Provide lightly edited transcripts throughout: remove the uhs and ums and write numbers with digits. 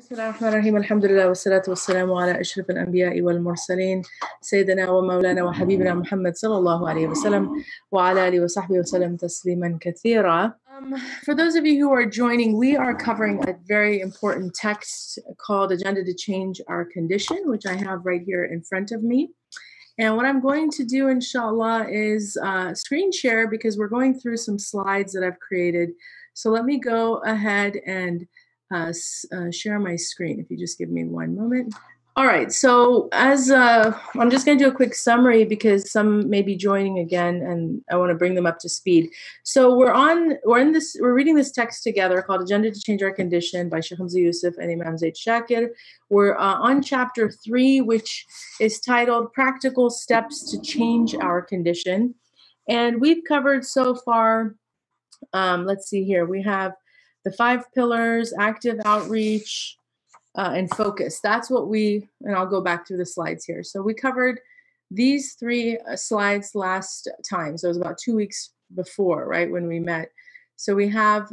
Bismillahirrahmanirrahim. Alhamdulillah wa salatu wa salamu ala ashraf al-anbiya'i wal mursaleen Sayyidina wa maulana wa habibina Muhammad sallallahu alayhi wa sallam wa ala alihi wa sahbihi wa sallam tasliman kathira. For those of you who are joining, we are covering a very important text called Agenda to Change Our Condition, which I have right here in front of me. And what I'm going to do, inshallah, is screen share because we're going through some slides that I've created. So let me go ahead and share my screen, if you just give me one moment. All right, so as I'm just going to do a quick summary because some may be joining again, and I want to bring them up to speed. So we're reading this text together called "Agenda to Change Our Condition" by Shaykh Hamza Yusuf and Imam Zaid Shakir. We're on chapter 3, which is titled "Practical Steps to Change Our Condition," and we've covered so far. Let's see here. We have the 5 pillars, active outreach, and focus. That's what and I'll go back through the slides here. So we covered these 3 slides last time. So it was about 2 weeks before, right, when we met. So we have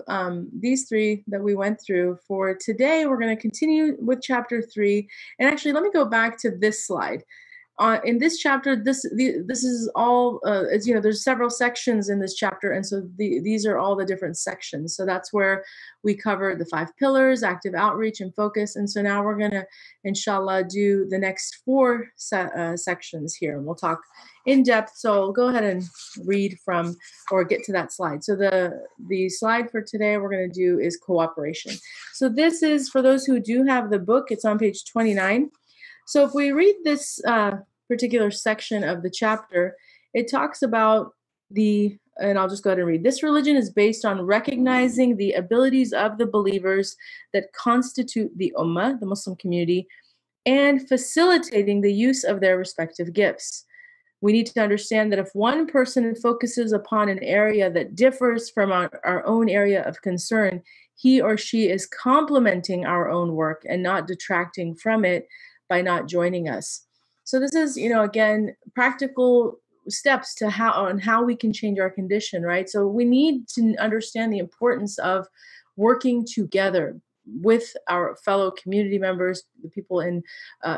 these 3 that we went through. For today, we're going to continue with chapter 3. And actually, let me go back to this slide. In this chapter, this is all, as you know, there's several sections in this chapter, and so these are all the different sections. So that's where we covered the 5 pillars, active outreach, and focus. And so now we're going to, inshallah, do the next 4 sections here, and we'll talk in depth. So I'll go ahead and read from, or get to that slide. So the slide for today we're going to do is cooperation. So this is, for those who do have the book, it's on page 29. So if we read this particular section of the chapter, it talks about and I'll just go ahead and read, this religion is based on recognizing the abilities of the believers that constitute the Ummah, the Muslim community, and facilitating the use of their respective gifts. We need to understand that if one person focuses upon an area that differs from our own area of concern, he or she is complementing our own work and not detracting from it by not joining us. So this is, you know, again, practical steps to how we can change our condition, right? So we need to understand the importance of working together with our fellow community members, the people in,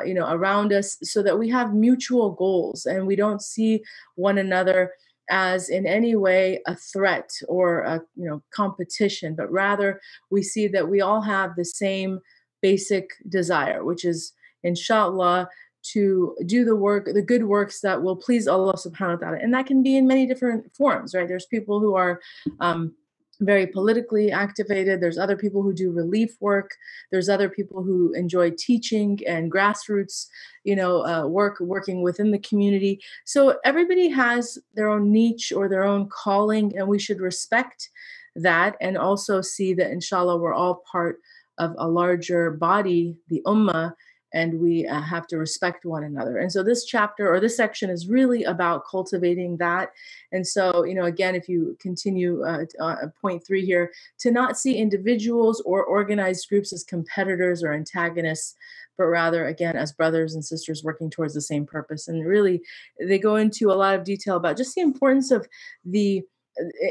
you know, around us, so that we have mutual goals and we don't see one another as in any way a threat or a, you know, competition, but rather we see that we all have the same basic desire, which is, inshallah, to do the work, the good works that will please Allah subhanahu wa ta'ala. And that can be in many different forms, right? There's people who are very politically activated. There's other people who do relief work. There's other people who enjoy teaching and grassroots, you know, working within the community. So everybody has their own niche or their own calling, and we should respect that and also see that, inshallah, we're all part of a larger body, the Ummah, and we have to respect one another. And so this chapter, or this section, is really about cultivating that. And so, you know, again, if you continue point 3 here, to not see individuals or organized groups as competitors or antagonists, but rather, again, as brothers and sisters working towards the same purpose. And really, they go into a lot of detail about just the importance of the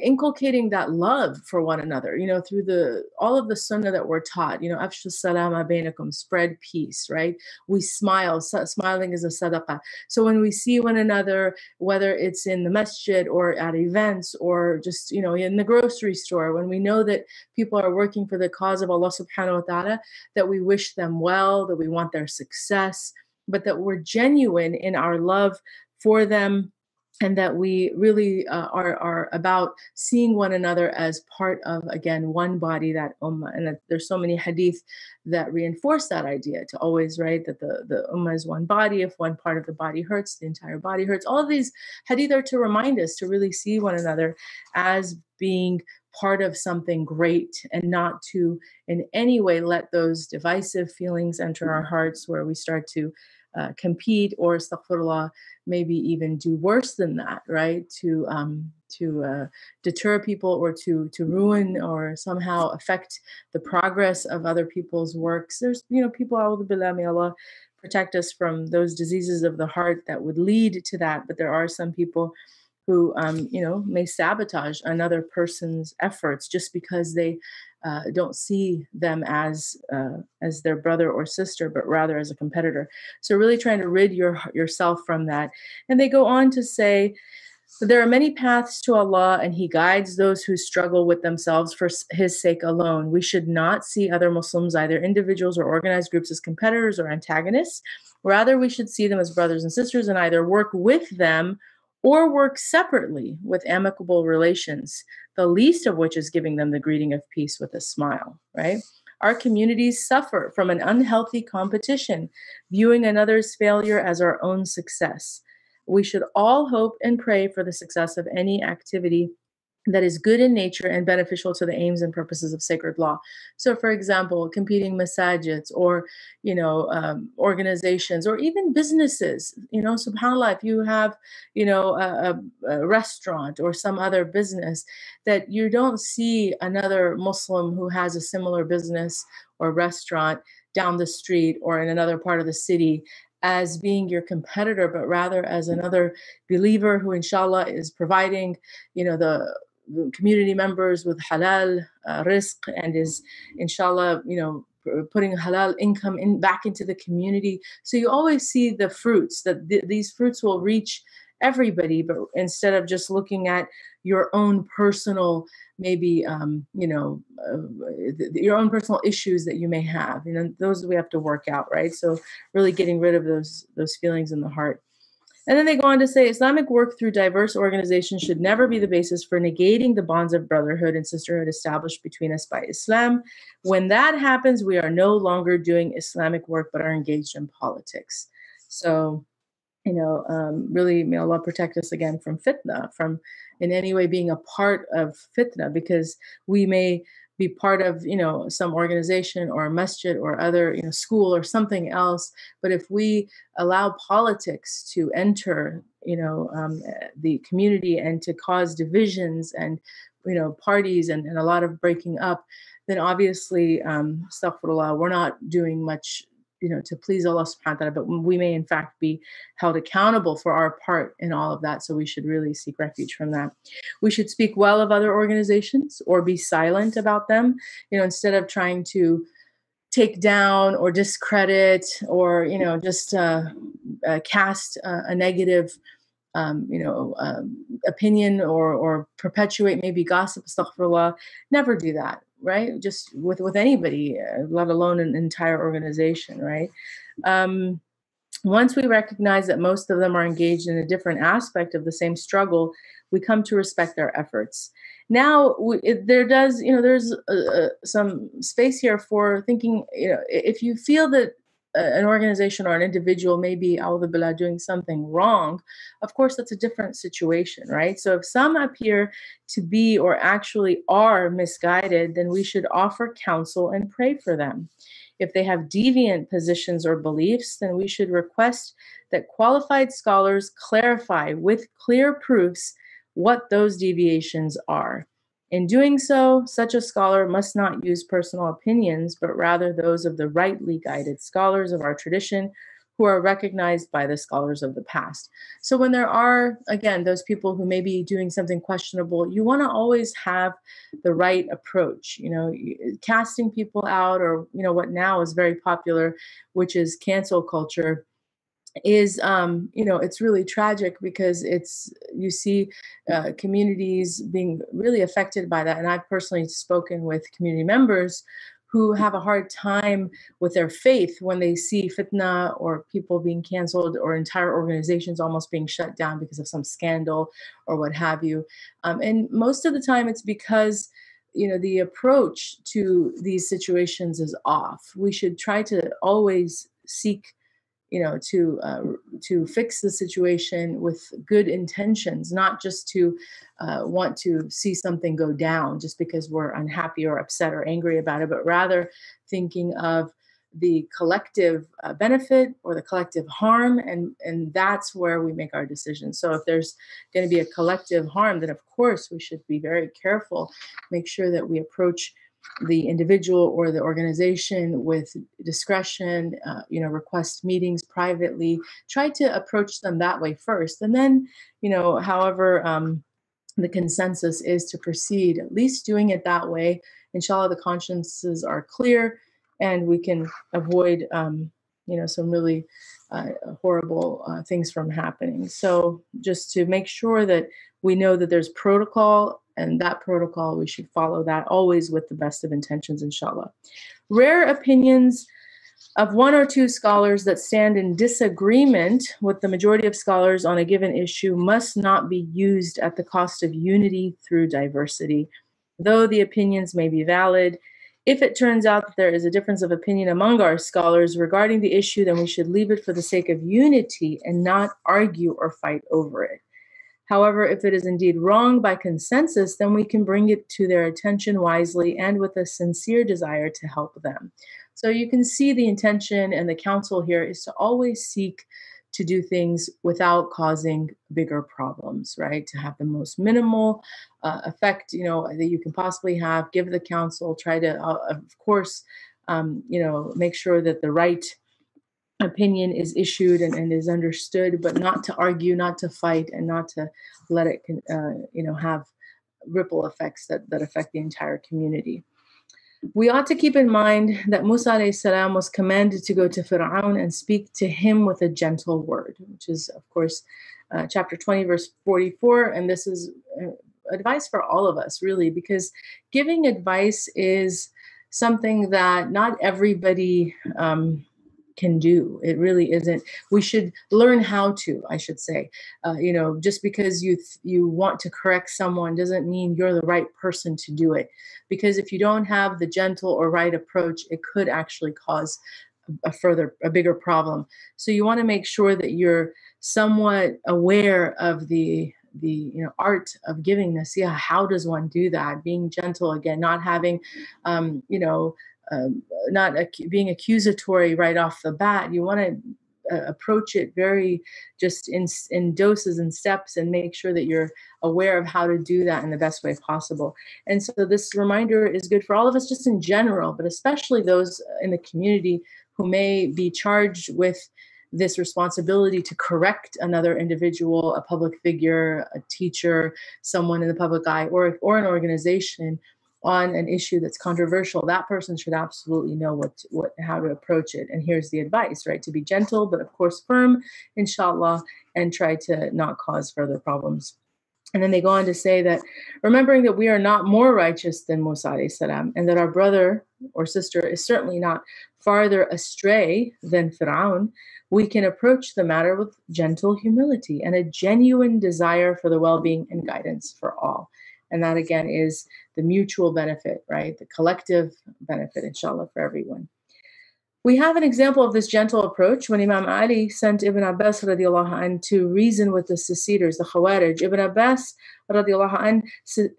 inculcating that love for one another, you know, through all of the sunnah that we're taught, you know, afshu salama bainakum, spread peace, right? We smile, smiling is a sadaqah. So when we see one another, whether it's in the masjid or at events or just, you know, in the grocery store, when we know that people are working for the cause of Allah subhanahu wa ta'ala, that we wish them well, that we want their success, but that we're genuine in our love for them, and that we really are about seeing one another as part of, again, one body, that Ummah. And that there's so many hadith that reinforce that idea to always, right, that the Ummah is one body. If one part of the body hurts, the entire body hurts. All of these hadith are to remind us to really see one another as being part of something great and not to in any way let those divisive feelings enter our hearts where we start to compete or, astaghfirullah, maybe even do worse than that, right? To deter people or to ruin or somehow affect the progress of other people's works. There's, you know, people, a'udhu billah, may Allah protect us from those diseases of the heart that would lead to that. But there are some people who, you know, may sabotage another person's efforts just because they don't see them as their brother or sister, but rather as a competitor. So really trying to rid yourself from that. And they go on to say, there are many paths to Allah, and He guides those who struggle with themselves for His sake alone. We should not see other Muslims, either individuals or organized groups, as competitors or antagonists. Rather, we should see them as brothers and sisters and either work with them or work separately with amicable relations, the least of which is giving them the greeting of peace with a smile, right? Our communities suffer from an unhealthy competition, viewing another's failure as our own success. We should all hope and pray for the success of any activity that is good in nature and beneficial to the aims and purposes of sacred law. So, for example, competing masajids or, organizations or even businesses. You know, subhanAllah, if you have, a restaurant or some other business, that you don't see another Muslim who has a similar business or restaurant down the street or in another part of the city as being your competitor, but rather as another believer who, inshallah, is providing, the community members with halal rizq and is, inshallah, putting halal income back into the community. So you always see the fruits, that these fruits will reach everybody, but instead of just looking at your own personal, maybe, your own personal issues that you may have, those we have to work out, right? So really getting rid of those feelings in the heart. And then they go on to say, Islamic work through diverse organizations should never be the basis for negating the bonds of brotherhood and sisterhood established between us by Islam. When that happens, we are no longer doing Islamic work, but are engaged in politics. So, really, may Allah protect us again from fitna, from in any way being a part of fitna, because we may be part of, some organization or a masjid or other, school or something else. But if we allow politics to enter, the community and to cause divisions and, parties and a lot of breaking up, then obviously, astaghfirullah, we're not doing much to please Allah subhanahu wa ta'ala, but we may in fact be held accountable for our part in all of that. So we should really seek refuge from that. We should speak well of other organizations or be silent about them, instead of trying to take down or discredit or, just cast a negative opinion or perpetuate maybe gossip, astaghfirullah. Never do that, right? Just with anybody, let alone an entire organization, right? Once we recognize that most of them are engaged in a different aspect of the same struggle, we come to respect their efforts. Now, there's some space here for thinking, if you feel that an organization or an individual may be, a'udhu billah, doing something wrong, of course, that's a different situation, right? So if some appear to be or actually are misguided, then we should offer counsel and pray for them. If they have deviant positions or beliefs, then we should request that qualified scholars clarify with clear proofs what those deviations are. In doing so, such a scholar must not use personal opinions, but rather those of the rightly guided scholars of our tradition who are recognized by the scholars of the past. So when there are, again, those people who may be doing something questionable, you want to always have the right approach. Casting people out, or, what now is very popular, which is cancel culture, is it's really tragic, because you see communities being really affected by that. And I've personally spoken with community members who have a hard time with their faith when they see fitna or people being canceled or entire organizations almost being shut down because of some scandal or what have you. And most of the time it's because the approach to these situations is off. We should try to always seek to fix the situation with good intentions, not just to want to see something go down just because we're unhappy or upset or angry about it, but rather thinking of the collective benefit or the collective harm, and that's where we make our decisions. So if there's going to be a collective harm, then of course we should be very careful, make sure that we approach the individual or the organization with discretion, request meetings privately, try to approach them that way first. And then, however the consensus is to proceed, at least doing it that way. Inshallah, the consciences are clear and we can avoid, some really horrible things from happening. So just to make sure that we know that there's protocol, and that protocol, we should follow that always with the best of intentions, inshallah. Rare opinions of one or two scholars that stand in disagreement with the majority of scholars on a given issue must not be used at the cost of unity through diversity. Though the opinions may be valid, if it turns out that there is a difference of opinion among our scholars regarding the issue, then we should leave it for the sake of unity and not argue or fight over it. However, if it is indeed wrong by consensus, then we can bring it to their attention wisely and with a sincere desire to help them. So you can see the intention and the counsel here is to always seek to do things without causing bigger problems, right? To have the most minimal effect, that you can possibly have. Give the counsel, try to, of course, make sure that the right opinion is issued and is understood, but not to argue, not to fight, and not to let it, have ripple effects that affect the entire community. We ought to keep in mind that Musa a.s. was commanded to go to Fir'aun and speak to him with a gentle word, which is, of course, chapter 20, verse 44. And this is advice for all of us, really, because giving advice is something that not everybody can do. It really isn't. We should learn how to, I should say, just because you want to correct someone doesn't mean you're the right person to do it. Because if you don't have the gentle or right approach, it could actually cause a bigger problem. So you want to make sure that you're somewhat aware of the art of giving nasiha. How does one do that? Being gentle, again, not having, not being accusatory right off the bat. You want to approach it very just in doses and steps, and make sure that you're aware of how to do that in the best way possible. And so this reminder is good for all of us just in general, but especially those in the community who may be charged with this responsibility to correct another individual, a public figure, a teacher, someone in the public eye, or an organization, on an issue that's controversial. That person should absolutely know how to approach it. And here's the advice, right? To be gentle, but of course firm, inshallah, and try to not cause further problems. And then they go on to say that, remembering that we are not more righteous than Musa alayhi salam, and that our brother or sister is certainly not farther astray than Fir'aun, we can approach the matter with gentle humility and a genuine desire for the well-being and guidance for all. And that, again, is the mutual benefit, right? The collective benefit, inshallah, for everyone. We have an example of this gentle approach when Imam Ali sent Ibn Abbas radiallahu anh to reason with the seceders, the Khawarij. Ibn Abbas radiallahu anh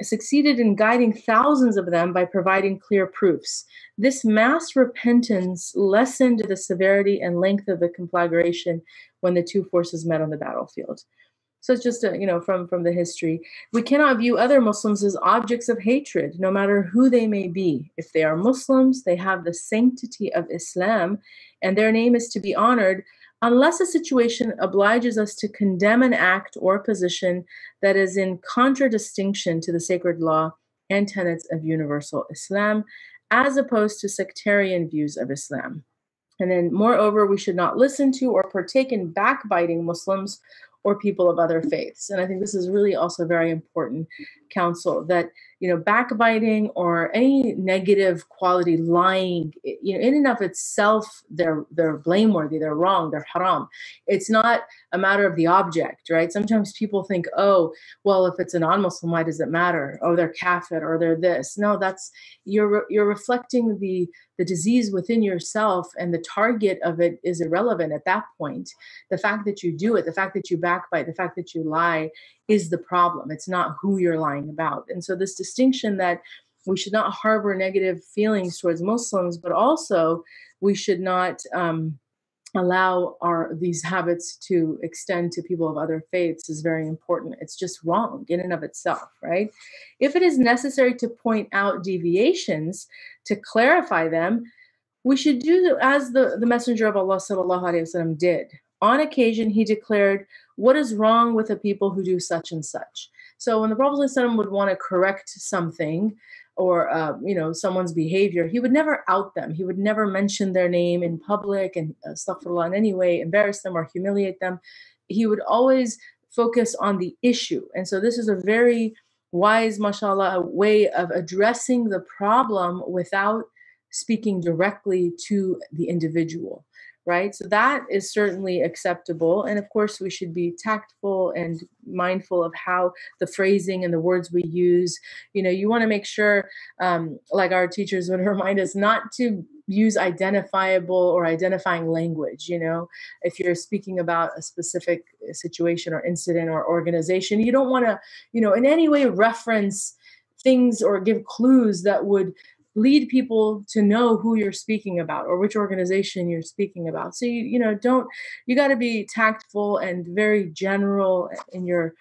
succeeded in guiding thousands of them by providing clear proofs. This mass repentance lessened the severity and length of the conflagration when the two forces met on the battlefield. So it's just, from the history. We cannot view other Muslims as objects of hatred, no matter who they may be. If they are Muslims, they have the sanctity of Islam, and their name is to be honored, unless a situation obliges us to condemn an act or position that is in contradistinction to the sacred law and tenets of universal Islam, as opposed to sectarian views of Islam. And then, moreover, we should not listen to or partake in backbiting Muslims or people of other faiths. And I think this is really also very important counsel, that, backbiting or any negative quality, lying, in and of itself, they're blameworthy, they're wrong, they're haram. It's not a matter of the object, right? Sometimes people think, oh, well, if it's a non-Muslim, why does it matter? Oh, they're kafir or they're this. No, that's, you're reflecting the disease within yourself, and the target of it is irrelevant at that point. The fact that you do it, the fact that you backbite, the fact that you lie is the problem. It's not who you're lying about. And so this distinction that we should not harbor negative feelings towards Muslims, but also we should not allow these habits to extend to people of other faiths is very important. It's just wrong in and of itself, right? If it is necessary to point out deviations to clarify them, we should do as the Messenger of Allah sallallahu alaihi wasallam did. On occasion, he declared, "What is wrong with the people who do such and such?" So when the Prophet ﷺ would want to correct something or, someone's behavior, he would never out them. He would never mention their name in public and astaghfirullah in any way, embarrass them or humiliate them. He would always focus on the issue. And so this is a very wise, mashallah, way of addressing the problem without speaking directly to the individual, right? So that is certainly acceptable. And of course, we should be tactful and mindful of how the phrasing and the words we use. You know, you want to make sure, like our teachers would remind us, not to use identifiable or identifying language. You know, if you're speaking about a specific situation or incident or organization, you don't want to, you know, in any way reference things or give clues that would lead people to know who you're speaking about or which organization you're speaking about. So, you got to be tactful and very general in your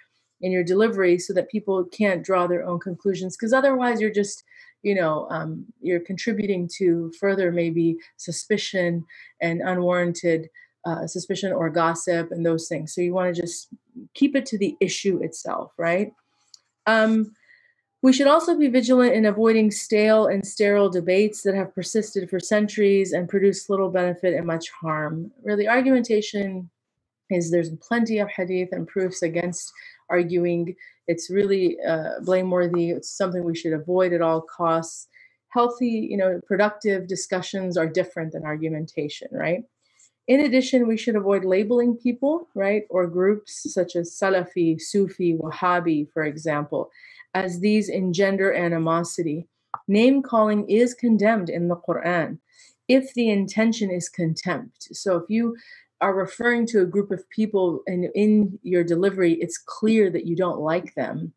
delivery so that people can't draw their own conclusions, because otherwise you're just, you're contributing to further maybe suspicion and unwarranted suspicion or gossip and those things. So you want to just keep it to the issue itself, right? We should also be vigilant in avoiding stale and sterile debates that have persisted for centuries and produced little benefit and much harm. Really, argumentation is, there's plenty of hadith and proofs against arguing. It's really blameworthy. It's something we should avoid at all costs. Healthy, productive discussions are different than argumentation, right? In addition, we should avoid labeling people, right, or groups such as Salafi, Sufi, Wahhabi, for example, as these engender animosity. Name calling is condemned in the Quran if the intention is contempt. So if you are referring to a group of people and in your delivery, it's clear that you don't like them,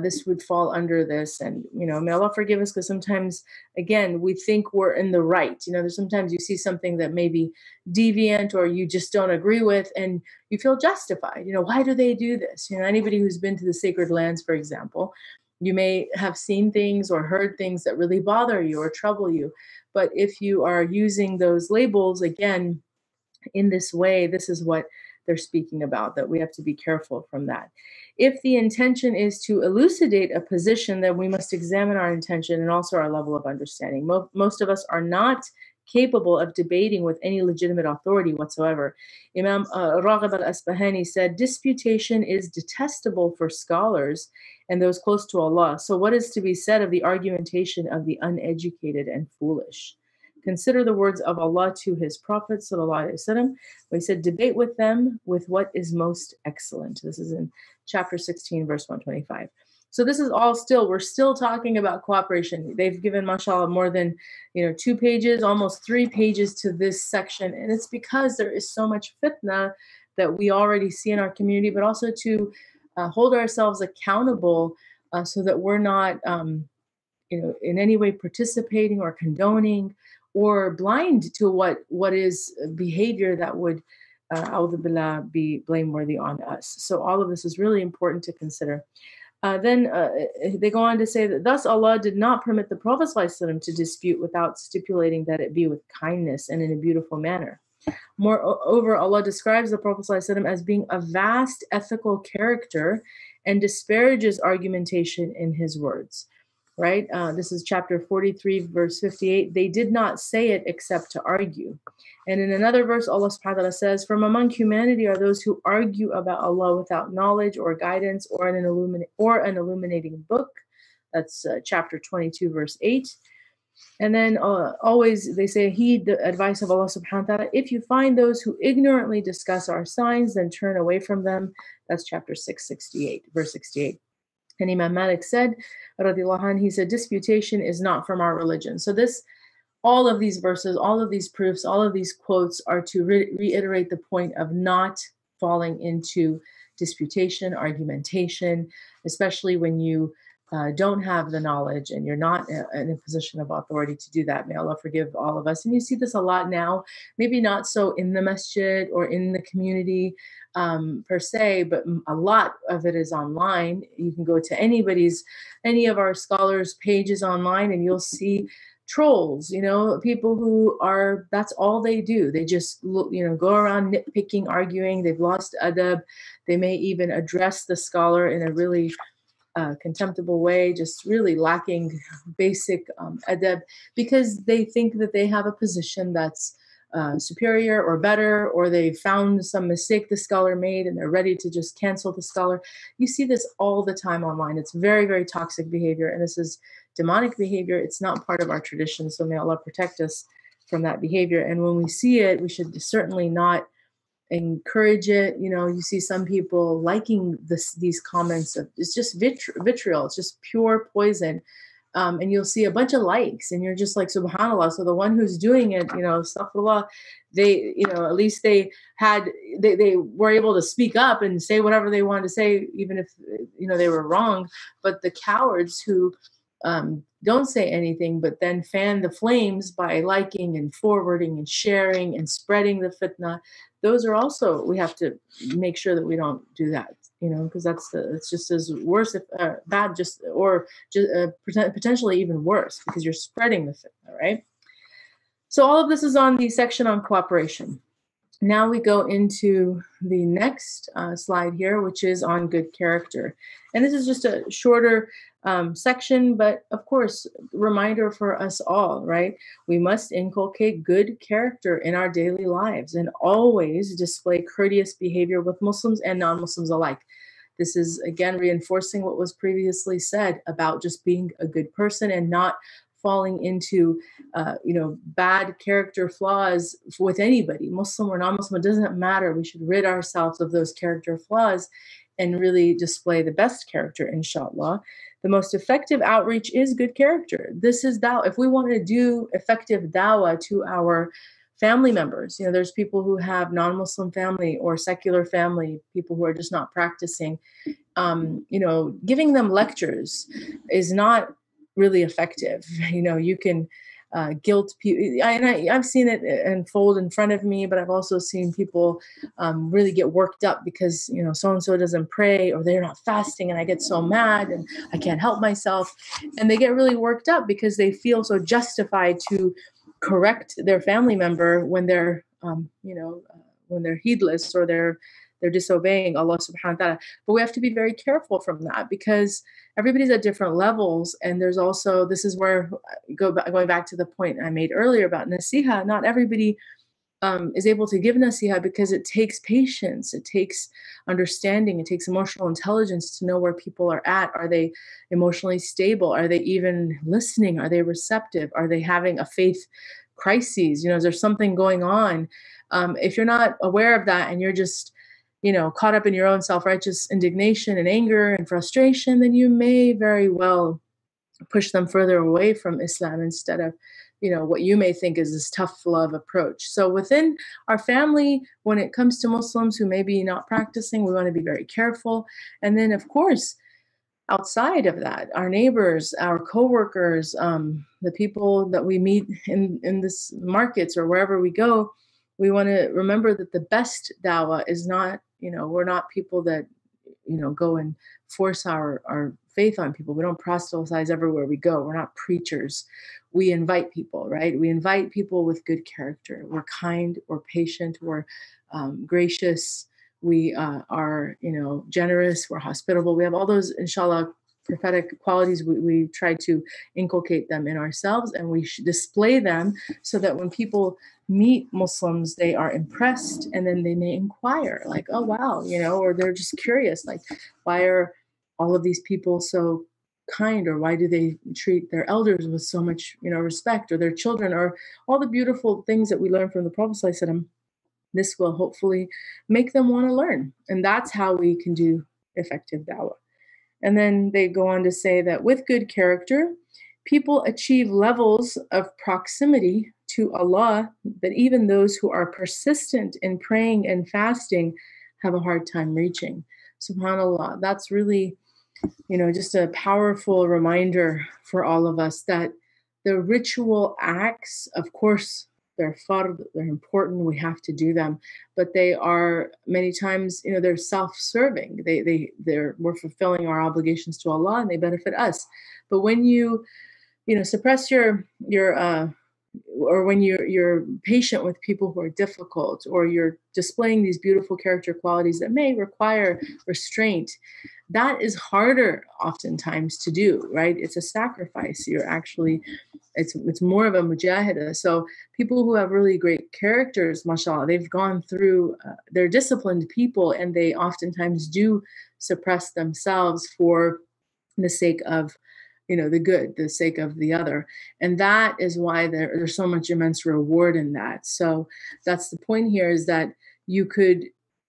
this would fall under this. And, may Allah forgive us, because sometimes, again, we think we're in the right. There's sometimes you see something that may be deviant or you just don't agree with and you feel justified. Why do they do this? Anybody who's been to the sacred lands, for example, you may have seen things or heard things that really bother you or trouble you. But if you are using those labels, again, in this way, this is what they're speaking about, that we have to be careful from that. If the intention is to elucidate a position, then we must examine our intention and also our level of understanding. Most of us are not capable of debating with any legitimate authority whatsoever. Imam Raghib al-Asbahani said, disputation is detestable for scholars and those close to Allah. So what is to be said of the argumentation of the uneducated and foolish? Consider the words of Allah to his Prophet, sallallahu alaihi wasallam. He said, debate with them with what is most excellent. This is in chapter 16, verse 125. So this is all still, we're still talking about cooperation. They've given, mashallah, more than, 2 pages, almost 3 pages to this section. And it's because there is so much fitna that we already see in our community, but also to hold ourselves accountable so that we're not, in any way participating or condoning or blind to what is behavior that would, a'udhu billah, be blameworthy on us. So all of this is really important to consider. Then they go on to say that thus Allah did not permit the Prophet ﷺ to dispute without stipulating that it be with kindness and in a beautiful manner. Moreover, Allah describes the Prophet ﷺ as being a vast ethical character and disparages argumentation in his words. Right? This is chapter 43, verse 58. They did not say it except to argue. And in another verse, Allah subhanahu wa ta'ala says, from among humanity are those who argue about Allah without knowledge or guidance or an illuminating book. That's chapter 22, verse 8. And then always they say, heed the advice of Allah subhanahu wa ta'ala. If you find those who ignorantly discuss our signs, then turn away from them. That's chapter 668, verse 68. And Imam Malik said, radiyallahu anhu, he said, disputation is not from our religion. So this, all of these verses, all of these proofs, all of these quotes are to reiterate the point of not falling into disputation, argumentation, especially when you don't have the knowledge and you're not in a position of authority to do that. May Allah forgive all of us. And you see this a lot now, maybe not so in the masjid or in the community per se, but a lot of it is online. You can go to any of our scholars' pages online and you'll see trolls, people who are, that's all they do. They just, go around nitpicking, arguing. They've lost adab. They may even address the scholar in a really contemptible way, just really lacking basic adab, because they think that they have a position that's superior or better, or they found some mistake the scholar made and they're ready to just cancel the scholar. You see this all the time online. It's very, very toxic behavior, and this is demonic behavior. It's not part of our tradition, so may Allah protect us from that behavior. And when we see it, we should certainly not encourage it. You know, you see some people liking these comments of, it's just vitriol, it's just pure poison. And you'll see a bunch of likes, and you're just like, subhanAllah. So the one who's doing it, you know, astaghfirullah, they, you know, at least they were able to speak up and say whatever they wanted to say, even if, you know, they were wrong. But the cowards who don't say anything, but then fan the flames by liking and forwarding and sharing and spreading the fitna, those are also, we have to make sure that we don't do that, you know, because it's just as worse, potentially even worse, because you're spreading the fitna, right? So all of this is on the section on cooperation. Now we go into the next slide here, which is on good character. And this is just a shorter section, but of course, reminder for us all, right? We must inculcate good character in our daily lives and always display courteous behavior with Muslims and non-Muslims alike. This is, again, reinforcing what was previously said about just being a good person and not falling into, you know, bad character flaws with anybody, Muslim or non-Muslim. It doesn't matter. We should rid ourselves of those character flaws and really display the best character, inshallah. The most effective outreach is good character. This is dawah. If we want to do effective dawah to our family members, you know, there's people who have non-Muslim family or secular family, people who are just not practicing, you know, giving them lectures is not really effective. You know, you can guilt people, and I've seen it unfold in front of me, but I've also seen people really get worked up because, you know, so-and-so doesn't pray or they're not fasting, and I get so mad and I can't help myself. And they get really worked up because they feel so justified to correct their family member when they're, you know, when they're heedless or they're disobeying Allah subhanahu wa ta'ala. But we have to be very careful from that, because everybody's at different levels. And there's also, this is where, going back to the point I made earlier about nasiha, not everybody is able to give nasiha, because it takes patience, it takes understanding, it takes emotional intelligence to know where people are at. Are they emotionally stable? Are they even listening? Are they receptive? Are they having a faith crisis? You know, is there something going on? If you're not aware of that and you're just, you know, caught up in your own self-righteous indignation and anger and frustration, then you may very well push them further away from Islam instead of, you know, what you may think is this tough love approach. So within our family, when it comes to Muslims who may be not practicing, we want to be very careful. And then, of course, outside of that, our neighbors, our coworkers, the people that we meet in this markets or wherever we go, we want to remember that the best dawah is not, you know, we're not people that, you know, go and force our faith on people. We don't proselytize everywhere we go. We're not preachers. We invite people, right? We invite people with good character. We're kind, we're patient, we're gracious. We are, you know, generous. We're hospitable. We have all those, inshallah, prophetic qualities. We try to inculcate them in ourselves, and we should display them so that when people meet Muslims, they are impressed, and then they may inquire, like, oh, wow, you know, or they're just curious, like, why are all of these people so kind, or why do they treat their elders with so much, you know, respect, or their children, or all the beautiful things that we learn from the Prophet Sallallahu Alaihi Wasallam. This will hopefully make them want to learn, and that's how we can do effective dawah. And then they go on to say that with good character, people achieve levels of proximity to Allah that even those who are persistent in praying and fasting have a hard time reaching. SubhanAllah, that's really, you know, just a powerful reminder for all of us that the ritual acts, of course, they're fard, they're important, we have to do them, but they are many times, you know, they're self-serving. We're fulfilling our obligations to Allah, and they benefit us. But when you, you know, suppress your or when you're patient with people who are difficult, or you're displaying these beautiful character qualities that may require restraint, that is harder oftentimes to do, right? It's a sacrifice. You're actually, it's more of a mujahida. So people who have really great characters, mashallah, they've gone through, they're disciplined people, and they oftentimes do suppress themselves for the sake of, you know, the good, the sake of the other. And that is why there's so much immense reward in that. So that's the point here, is that you could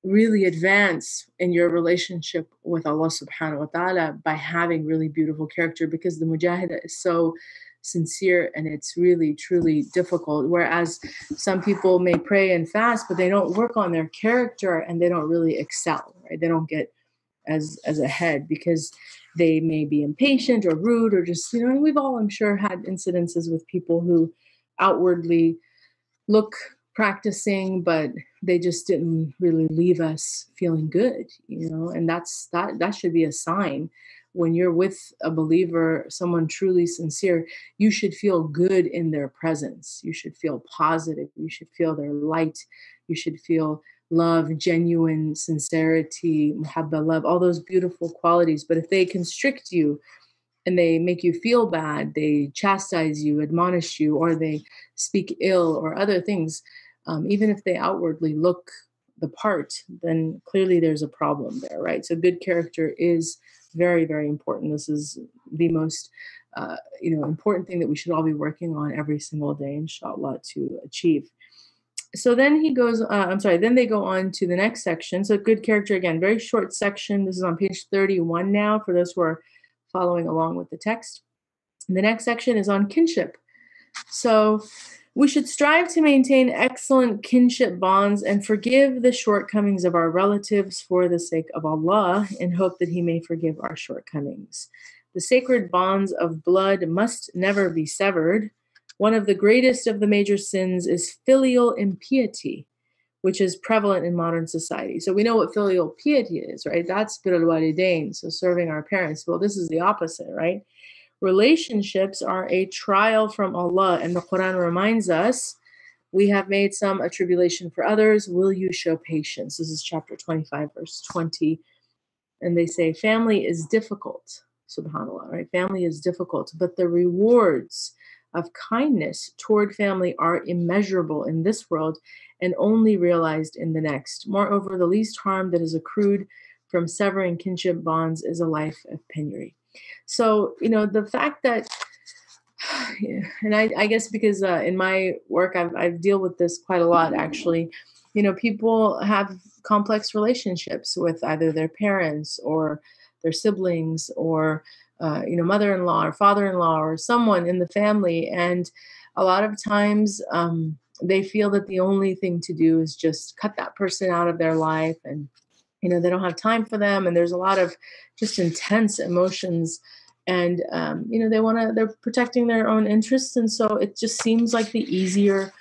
really advance in your relationship with Allah subhanahu wa ta'ala by having really beautiful character, because the mujahida is so sincere and it's really, truly difficult. Whereas some people may pray and fast, but they don't work on their character and they don't really excel, right? They don't get as ahead because they may be impatient or rude, or just, you know, and we've all, I'm sure, had incidences with people who outwardly look practicing, but they just didn't really leave us feeling good, you know, and that should be a sign. When you're with a believer, someone truly sincere, you should feel good in their presence. You should feel positive. You should feel their light. You should feel love, genuine sincerity, muhabba, love, all those beautiful qualities. But if they constrict you and they make you feel bad, they chastise you, admonish you, or they speak ill or other things, even if they outwardly look the part, then clearly there's a problem there, right? So good character is very, very important. This is the most important thing that we should all be working on every single day, inshallah, to achieve. So then he goes, then they go on to the next section. So good character, again, very short section. This is on page 31 now, for those who are following along with the text. And the next section is on kinship. So we should strive to maintain excellent kinship bonds and forgive the shortcomings of our relatives for the sake of Allah, in hope that He may forgive our shortcomings. The sacred bonds of blood must never be severed. One of the greatest of the major sins is filial impiety, which is prevalent in modern society. So we know what filial piety is, right? That's bir al-walidain, so serving our parents. Well, this is the opposite, right? Relationships are a trial from Allah, and the Quran reminds us, we have made some a tribulation for others. Will you show patience? This is chapter 25, verse 20. And they say, family is difficult, subhanAllah, right? Family is difficult, but the rewards of kindness toward family are immeasurable in this world and only realized in the next. Moreover, the least harm that is accrued from severing kinship bonds is a life of penury. So, you know, the fact that, and I guess because in my work, I deal with this quite a lot, actually, you know, people have complex relationships with either their parents or their siblings or mother-in-law or father-in-law or someone in the family. And a lot of times they feel that the only thing to do is just cut that person out of their life, and, you know, they don't have time for them. And there's a lot of just intense emotions, and, they're protecting their own interests. And so it just seems like the easier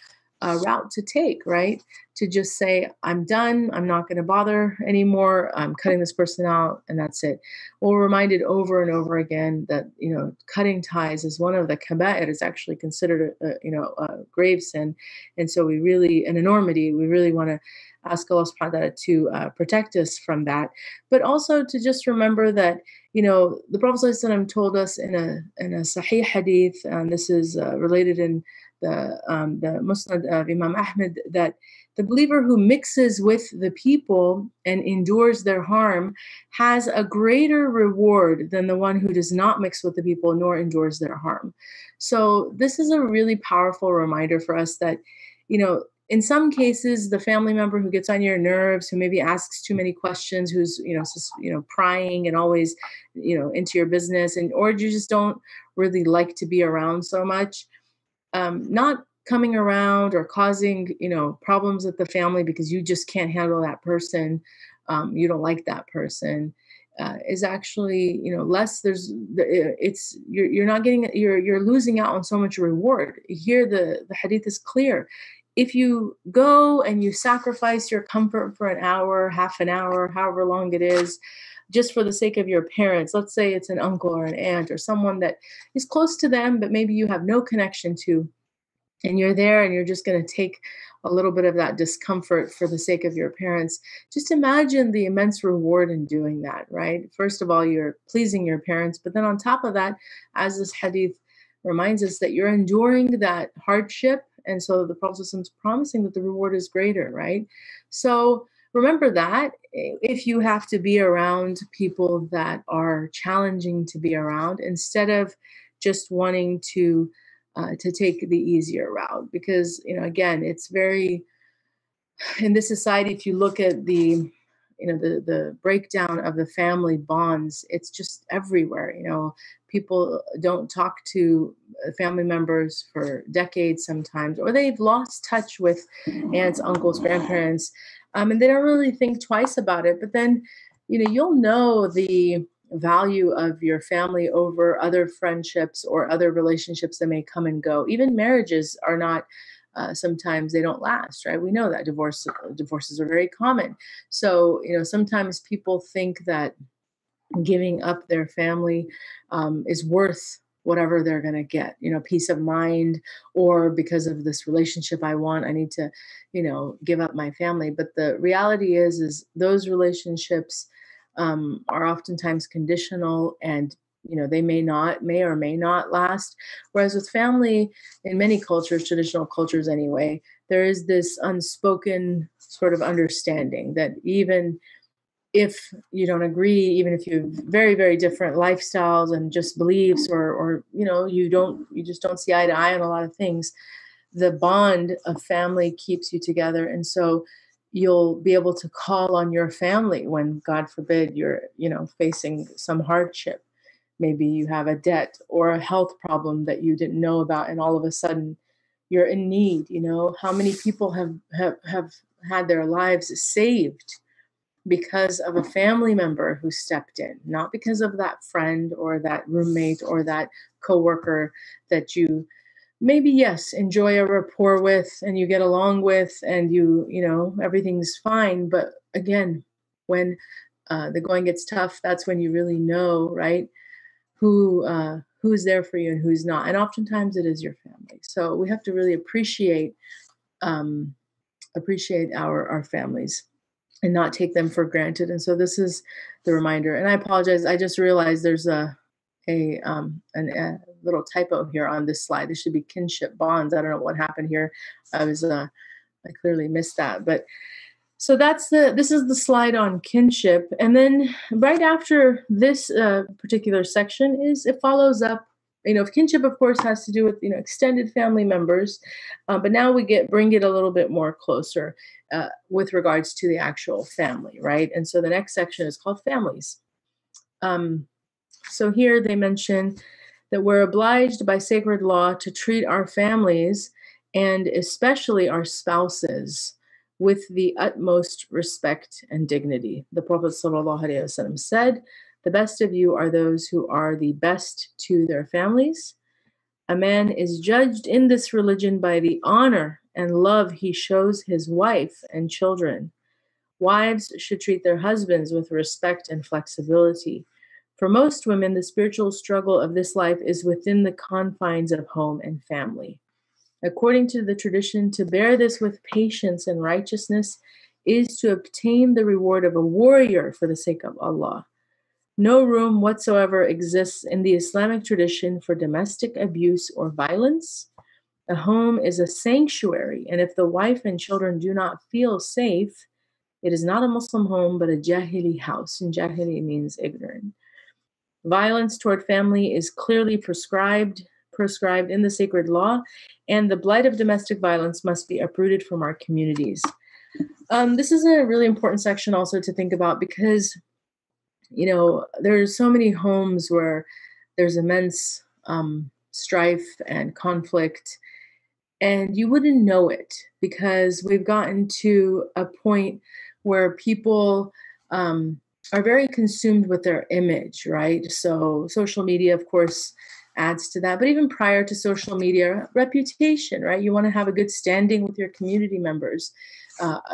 route to take, right? To just say, I'm done. I'm not going to bother anymore. I'm cutting this person out, and that's it. Well, we're reminded over and over again that, you know, cutting ties is one of the kaba'ir. It's actually considered a grave sin. And so an enormity, we really want to ask Allah subhanahu wa ta'ala to protect us from that. But also to just remember that, you know, the Prophet sallallahu alaihi wasallam told us in a sahih hadith, and this is related in the Musnad of Imam Ahmed, that the believer who mixes with the people and endures their harm has a greater reward than the one who does not mix with the people nor endures their harm. So this is a really powerful reminder for us that, you know, in some cases, the family member who gets on your nerves, who maybe asks too many questions, who's, prying and always, into your business, and or you just don't really like to be around so much, not coming around or causing, problems with the family because you just can't handle that person, you don't like that person, is actually, less. You're not getting, you're losing out on so much reward. Here, the hadith is clear. If you go and you sacrifice your comfort for an hour, half an hour, however long it is, just for the sake of your parents, let's say it's an uncle or an aunt or someone that is close to them, but maybe you have no connection to, and you're there and you're just going to take a little bit of that discomfort for the sake of your parents, just imagine the immense reward in doing that, right? First of all, you're pleasing your parents, but then on top of that, as this hadith reminds us, that you're enduring that hardship, and so the Prophet is promising that the reward is greater, right? So remember that if you have to be around people that are challenging to be around, instead of just wanting to take the easier route, because, you know, again, it's very, in this society, if you look at the, you know, the breakdown of the family bonds, it's just everywhere. You know, people don't talk to family members for decades sometimes, or they've lost touch with aunts, uncles, grandparents, and they don't really think twice about it. But then, you know, you'll know the value of your family over other friendships or other relationships that may come and go. Even marriages are not, sometimes they don't last, right? We know that divorces are very common. So, you know, sometimes people think that giving up their family is worth whatever they're going to get, you know, peace of mind, or because of this relationship I want, I need to, you know, give up my family. But the reality is those relationships are oftentimes conditional, and, you know, they may or may not last. Whereas with family, in many cultures, traditional cultures anyway, there is this unspoken sort of understanding that even if you don't agree, even if you have very, very different lifestyles and just beliefs, or you know, you just don't see eye to eye on a lot of things, the bond of family keeps you together. And so you'll be able to call on your family when, God forbid, you're, you know, facing some hardship. Maybe you have a debt or a health problem that you didn't know about, and all of a sudden you're in need. You know, how many people have had their lives saved because of a family member who stepped in, not because of that friend or that roommate or that coworker that you maybe, yes, enjoy a rapport with and you get along with, and you know, everything's fine. But again, when the going gets tough, that's when you really know, right, who's there for you and who's not. And oftentimes it is your family. So we have to really appreciate our families and not take them for granted. And so this is the reminder. And I apologize, I just realized there's a little typo here on this slide. There should be kinship bonds. I don't know what happened here. I clearly missed that. But so this is the slide on kinship. And then right after this particular section it follows up, you know, kinship, of course, has to do with, you know, extended family members. But now we bring it a little bit more closer with regards to the actual family, right? And so the next section is called families. So here they mention that we're obliged by sacred law to treat our families, and especially our spouses, with the utmost respect and dignity. The Prophet ﷺ said, "The best of you are those who are the best to their families. A man is judged in this religion by the honor and love he shows his wife and children. Wives should treat their husbands with respect and flexibility. For most women, the spiritual struggle of this life is within the confines of home and family. According to the tradition, to bear this with patience and righteousness is to obtain the reward of a warrior for the sake of Allah. No room whatsoever exists in the Islamic tradition for domestic abuse or violence. A home is a sanctuary, and if the wife and children do not feel safe, it is not a Muslim home, but a Jahili house." And Jahili means ignorant. "Violence toward family is clearly prescribed in the sacred law, and the blight of domestic violence must be uprooted from our communities." This is a really important section also to think about, because, you know, there's so many homes where there's immense strife and conflict, and you wouldn't know it, because we've gotten to a point where people are very consumed with their image, right? So social media, of course, adds to that. But even prior to social media, reputation, right? You want to have a good standing with your community members.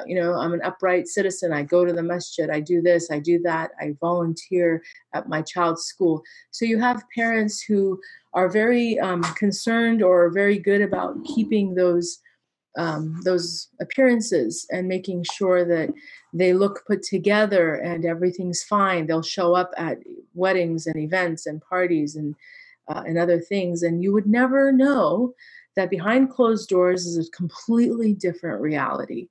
You know, I'm an upright citizen. I go to the masjid. I do this. I do that. I volunteer at my child's school. So you have parents who are very concerned or very good about keeping those appearances and making sure that they look put together and everything's fine. They'll show up at weddings and events and parties and other things. And you would never know that behind closed doors is a completely different reality.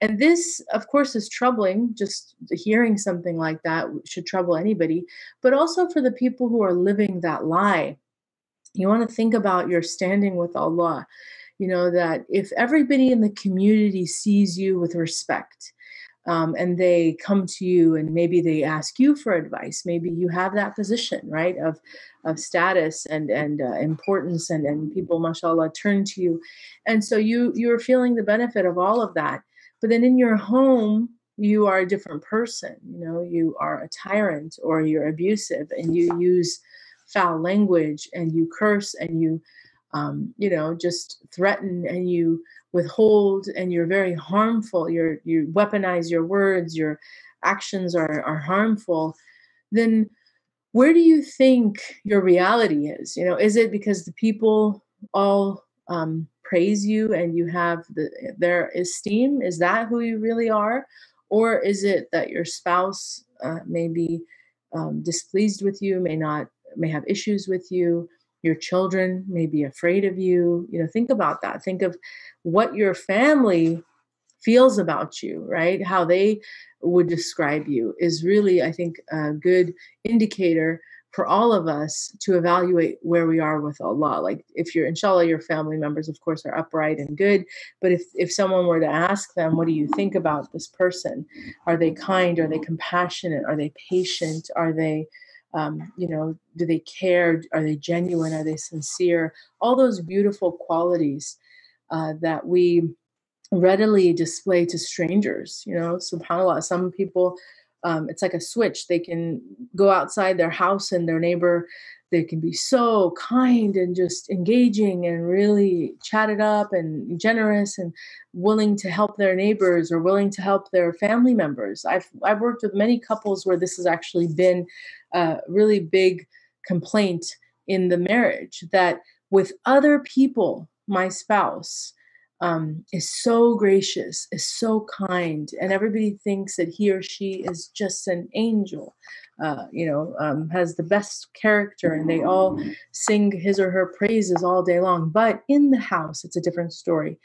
And this, of course, is troubling. Just hearing something like that should trouble anybody, but also for the people who are living that lie. You want to think about your standing with Allah. You know, that if everybody in the community sees you with respect and they come to you and maybe they ask you for advice, maybe you have that position, right, of status and importance, and people, mashallah, turn to you. And so you're feeling the benefit of all of that. But then in your home, you are a different person. You know, you are a tyrant or you're abusive and you use foul language and you curse and you, you know, just threaten and you withhold and you're very harmful. You weaponize your words, your actions are harmful. Then where do you think your reality is? You know, is it because the people all praise you and you have their esteem? Is that who you really are? Or is it that your spouse may be displeased with you, may have issues with you? Your children may be afraid of you. You know, think about that. Think of what your family feels about you, right? How they would describe you is really, I think, a good indicator for all of us to evaluate where we are with Allah. Like if you're, inshallah, your family members, of course, are upright and good. But if someone were to ask them, what do you think about this person? Are they kind? Are they compassionate? Are they patient? Are they, you know, do they care? Are they genuine? Are they sincere? All those beautiful qualities that we readily display to strangers. You know, subhanAllah, some people, it's like a switch. They can go outside their house and their neighbor, they can be so kind and just engaging and really chatted up and generous and willing to help their neighbors or willing to help their family members. I've worked with many couples where this has actually been a really big complaint in the marriage, that with other people, my spouse is so gracious, is so kind, and everybody thinks that he or she is just an angel, you know, has the best character, and they all sing his or her praises all day long. But in the house, it's a different story.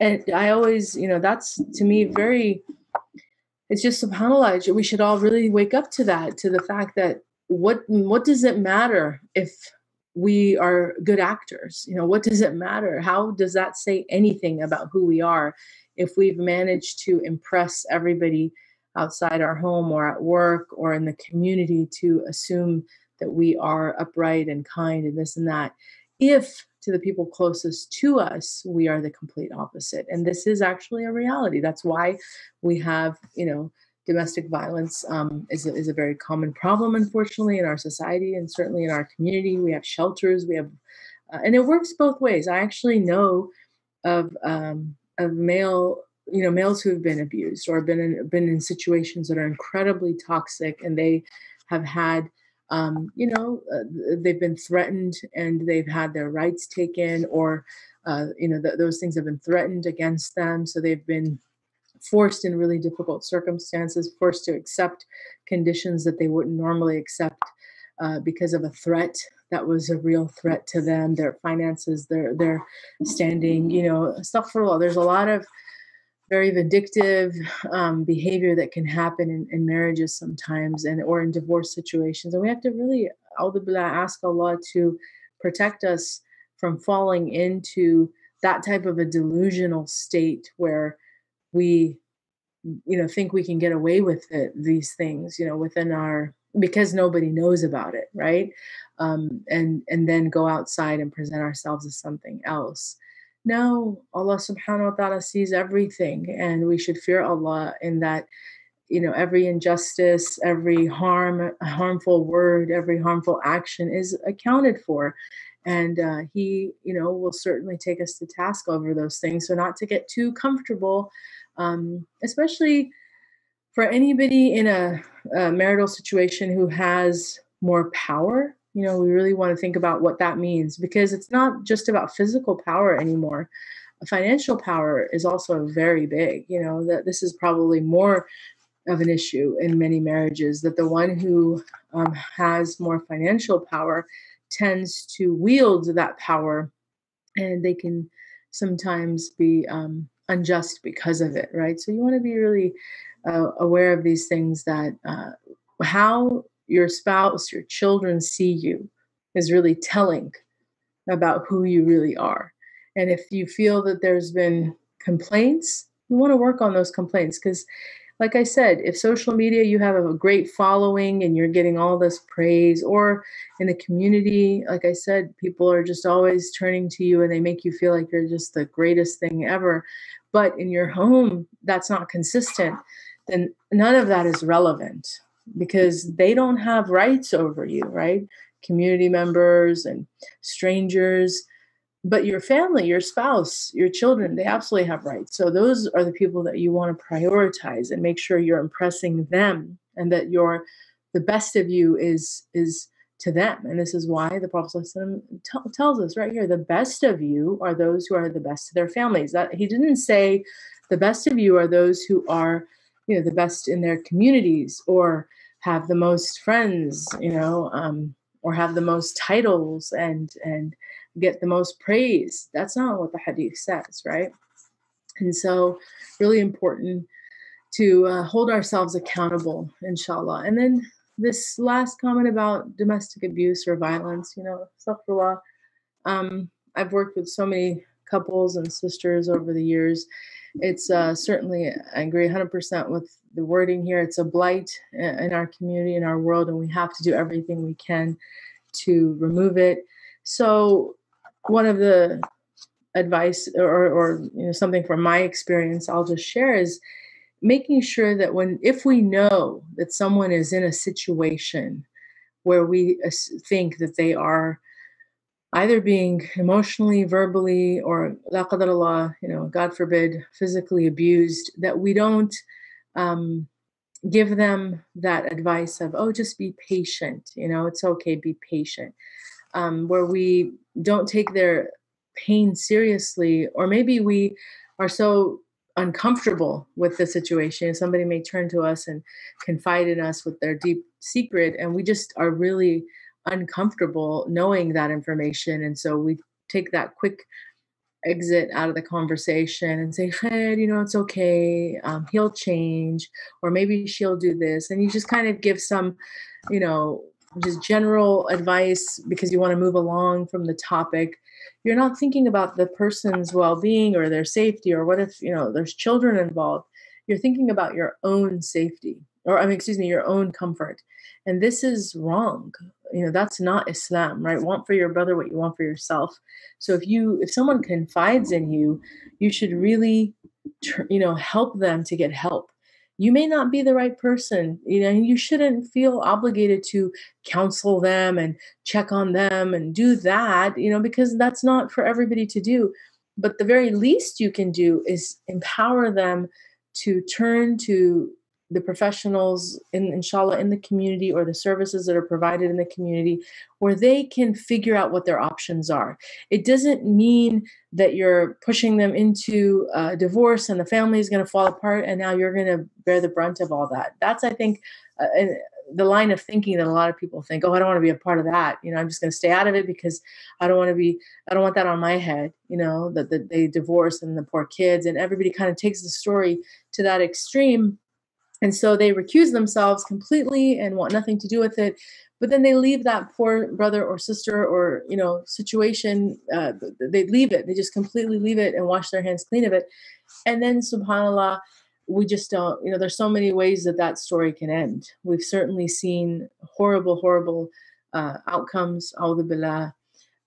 And I always, you know, that's to me very, it's just subhanAllah, we should all really wake up to that, to the fact that what does it matter if we are good actors? You know, what does it matter? How does that say anything about who we are if we've managed to impress everybody outside our home or at work or in the community to assume that we are upright and kind and this and that, if to the people closest to us, we are the complete opposite? And this is actually a reality. That's why we have, you know, domestic violence is a very common problem, unfortunately, in our society and certainly in our community. We have shelters, and it works both ways. I actually know of males who have been abused or been in situations that are incredibly toxic, and they have had, you know, they've been threatened and they've had their rights taken, or you know, those things have been threatened against them, so they've been forced in really difficult circumstances, forced to accept conditions that they wouldn't normally accept because of a threat that was a real threat to them, their finances, their standing, you know, astaghfirullah. There's a lot of very vindictive behavior that can happen in marriages sometimes, and or in divorce situations. And we have to really, ask Allah to protect us from falling into that type of a delusional state where we, you know, think we can get away with it, these things, you know, within our, because nobody knows about it, right? And then go outside and present ourselves as something else. No, Allah subhanahu wa ta'ala sees everything, and we should fear Allah in that, you know, every injustice, every harmful word, every harmful action is accounted for. And He, you know, will certainly take us to task over those things. So not to get too comfortable, especially for anybody in a marital situation who has more power you know, we really want to think about what that means, because it's not just about physical power anymore. Financial power is also very big, you know, that this is probably more of an issue in many marriages, that the one who has more financial power tends to wield that power, and they can sometimes be unjust because of it, right? So you want to be really aware of these things, that how your spouse, your children see you is really telling about who you really are. And if you feel that there's been complaints, you want to work on those complaints, because like I said, if social media, you have a great following and you're getting all this praise, or in the community, like I said, people are just always turning to you and they make you feel like you're just the greatest thing ever. But in your home, that's not consistent. Then none of that is relevant, because they don't have rights over you, right? Community members and strangers. But your family, your spouse, your children, they absolutely have rights. So those are the people that you want to prioritize and make sure you're impressing them, and that you're, the best of you is to them. And this is why the Prophet tells us right here, the best of you are those who are the best to their families. That, he didn't say the best of you are those who are, you know, the best in their communities, or have the most friends, you know, or have the most titles and get the most praise. That's not what the hadith says, right? And so really important to hold ourselves accountable, inshallah. And then this last comment about domestic abuse or violence, you know, astaghfirullah. I've worked with so many couples and sisters over the years. It's certainly, I agree 100% with the wording here. It's a blight in our community, in our world, and we have to do everything we can to remove it. So one of the advice or you know, something from my experience I'll just share is making sure that if we know that someone is in a situation where we think that they are either being emotionally, verbally, or la qadar Allah, you know, God forbid, physically abused, that we don't give them that advice of, oh, just be patient, you know, it's okay, be patient. Where we don't take their pain seriously, or maybe we are so uncomfortable with the situation. Somebody may turn to us and confide in us with their deep secret, and we just are really uncomfortable knowing that information. And so we take that quick exit out of the conversation and say, hey, you know, it's okay. He'll change, or maybe she'll do this. And you just kind of give some, you know, just general advice because you want to move along from the topic. You're not thinking about the person's well-being or their safety, or what if, you know, there's children involved. You're thinking about your own safety, or your own comfort. And this is wrong. You know, that's not Islam, right? Want for your brother what you want for yourself. So if someone confides in you, you should really, you know, help them to get help. You may not be the right person, you know, and you shouldn't feel obligated to counsel them and check on them and do that, you know, because that's not for everybody to do. But the very least you can do is empower them to turn to the professionals, inshallah, in the community, or the services that are provided in the community, where they can figure out what their options are. It doesn't mean that you're pushing them into a divorce and the family is going to fall apart and now you're going to bear the brunt of all that. That's, I think, the line of thinking that a lot of people think, oh, I don't want to be a part of that. You know, I'm just going to stay out of it because I don't want that on my head, you know, that they divorce and the poor kids, and everybody kind of takes the story to that extreme. And so they recuse themselves completely and want nothing to do with it. But then they leave that poor brother or sister or, you know, situation. They leave it. They just completely leave it and wash their hands clean of it. And then, subhanAllah, we just don't, you know, there's so many ways that that story can end. We've certainly seen horrible, horrible outcomes, a'udhu billah,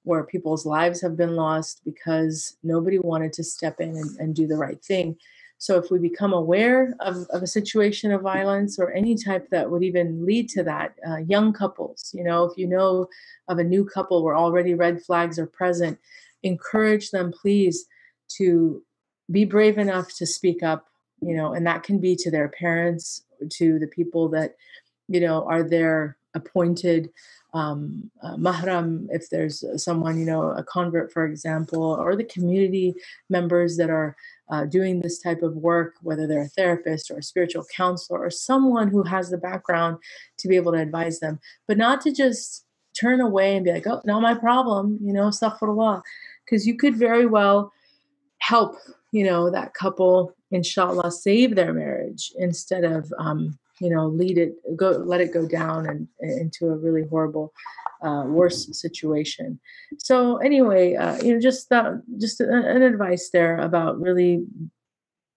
where people's lives have been lost because nobody wanted to step in and do the right thing. So if we become aware of a situation of violence or any type that would even lead to that, young couples, you know, if you know of a new couple where already red flags are present, encourage them, please, to be brave enough to speak up, you know, and that can be to their parents, to the people that, you know, are their appointed mahram, if there's someone, you know, a convert, for example, or the community members that are doing this type of work, whether they're a therapist or a spiritual counselor or someone who has the background to be able to advise them, but not to just turn away and be like, oh, not my problem, you know, astaghfirullah, because you could very well help, you know, that couple, inshallah, save their marriage instead of, you know, let it go down and into a really horrible, worse situation. So anyway, you know, just an advice there about really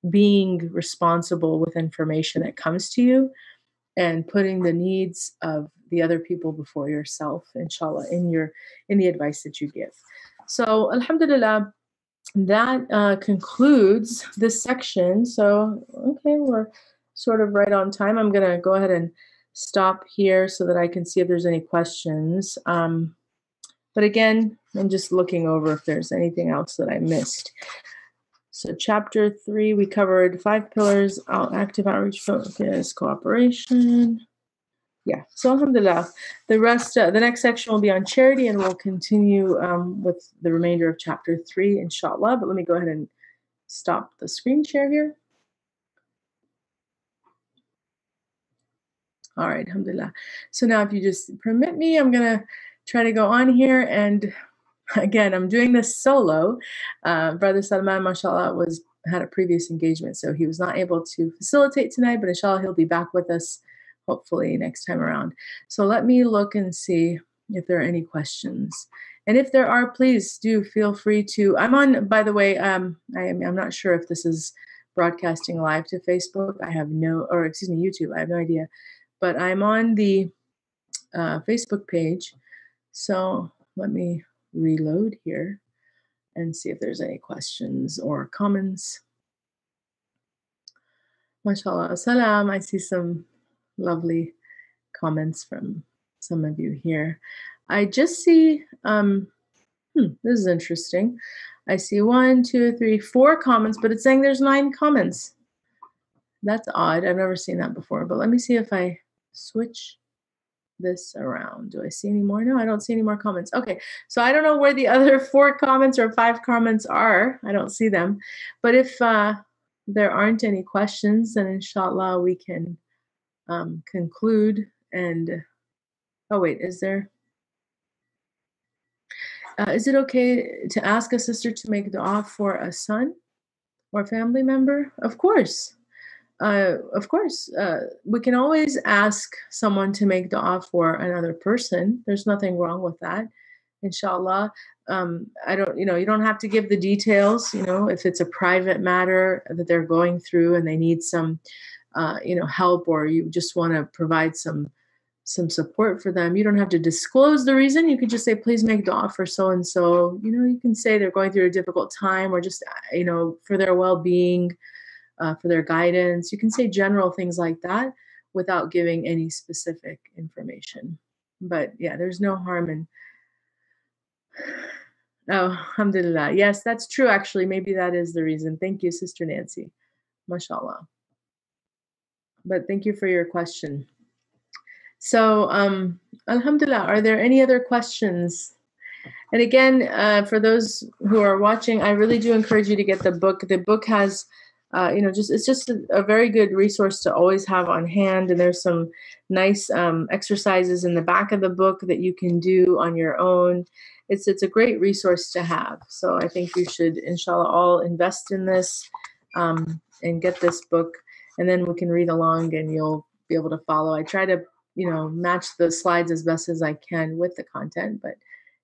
being responsible with information that comes to you and putting the needs of the other people before yourself, inshallah, in the advice that you give. So alhamdulillah, that concludes this section. So, okay, we're sort of right on time. I'm going to go ahead and stop here so that I can see if there's any questions. But again, I'm just looking over if there's anything else that I missed. So chapter 3, we covered 5 pillars, active outreach, focus, cooperation. Yeah, so alhamdulillah. The rest, the next section will be on charity, and we'll continue with the remainder of chapter 3, inshallah. But let me go ahead and stop the screen share here. All right, alhamdulillah. So now if you just permit me, I'm going to try to go on here. And again, I'm doing this solo. Brother Salman, mashallah, had a previous engagement, so he was not able to facilitate tonight, but inshallah, he'll be back with us hopefully next time around. So let me look and see if there are any questions. And if there are, please do feel free to, I'm on, by the way, I'm not sure if this is broadcasting live to Facebook. I have no, or excuse me, YouTube. I have no idea. But I'm on the Facebook page. So let me reload here and see if there's any questions or comments. Mashallah, assalam. I see some lovely comments from some of you here. I just see, this is interesting. I see 4 comments, but it's saying there's 9 comments. That's odd. I've never seen that before, but let me see if I switch this around. Do I see any more? No, I don't see any more comments. Okay, so I don't know where the other 4 comments or 5 comments are. I don't see them. But if there aren't any questions, then inshallah we can conclude. And oh wait, is there? Is it okay to ask a sister to make du'a for a son or family member? Of course. We can always ask someone to make du'a for another person. There's nothing wrong with that, inshallah. You don't have to give the details, you know, if it's a private matter that they're going through and they need some, help, or you just want to provide some support for them. You don't have to disclose the reason. You could just say, please make du'a for so-and-so. You know, you can say they're going through a difficult time, or just, you know, for their well-being, for their guidance. You can say general things like that without giving any specific information. But yeah, there's no harm in. Oh, alhamdulillah. Yes, that's true, actually. Maybe that is the reason. Thank you, Sister Nancy. Mashallah. But thank you for your question. So, alhamdulillah, are there any other questions? And again, for those who are watching, I really do encourage you to get the book. The book has it's just a very good resource to always have on hand. And there's some nice exercises in the back of the book that you can do on your own. It's a great resource to have. So I think you should, inshallah, all invest in this and get this book. And then we can read along and you'll be able to follow. I try to, match the slides as best as I can with the content, but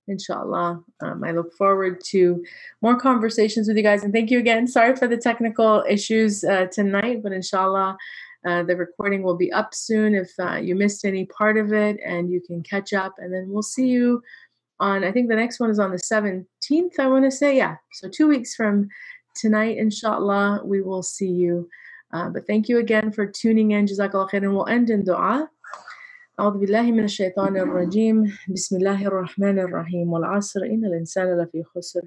inshallah, I look forward to more conversations with you guys. And thank you again. Sorry for the technical issues tonight, but inshallah, the recording will be up soon if you missed any part of it, and you can catch up. And then we'll see you on, I think the next one is on the 17th, I want to say. Yeah, so 2 weeks from tonight, inshallah, we will see you. But thank you again for tuning in. Jazakallah khair. And we'll end in dua. أعوذ بالله من الشيطان الرجيم بسم الله الرحمن الرحيم والعصر إن الإنسان لفي خسر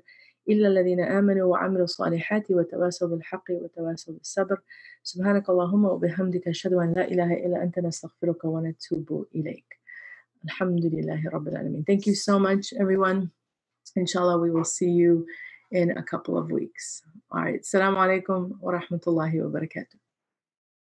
إلا الذين آمنوا وعملوا الصالحات وتواصوا بالحق وتواصوا بالصبر سبحانك اللهم وبحمدك أشهد أن لا إله إلا أنت نستغفرك ونتوب إليك Alhamdulillahi Rabbil Alameen. Thank you so much, everyone. Inshallah, we will see you in a couple of weeks. All right. Assalamu alaikum wa rahmatullahi wa barakatuh.